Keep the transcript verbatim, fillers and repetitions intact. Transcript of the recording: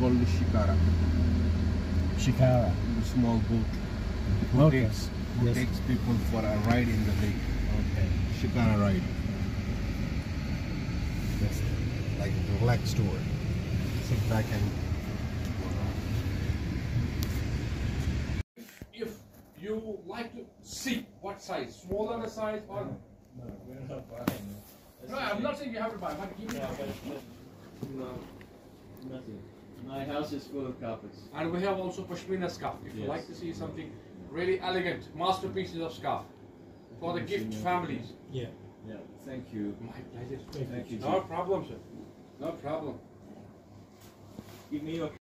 called the Shikara. Shikara. The small boat who, okay. takes, who yes. takes people for a ride in the lake. Okay. Shikara ride. Yes. Like a relaxed tour. Sit back and... If you like to see what size, smaller the size or... No, no, we're not buying it. No, I'm not saying you have to buy, but give me that. No, nothing. My house is full of carpets. And we have also pashmina scarf. If yes. you like to see something really elegant, masterpieces of scarf for the gift families. Yeah. Yeah. Thank you. My pleasure. Thank, Thank you. you. No problem, sir. No problem. Give me your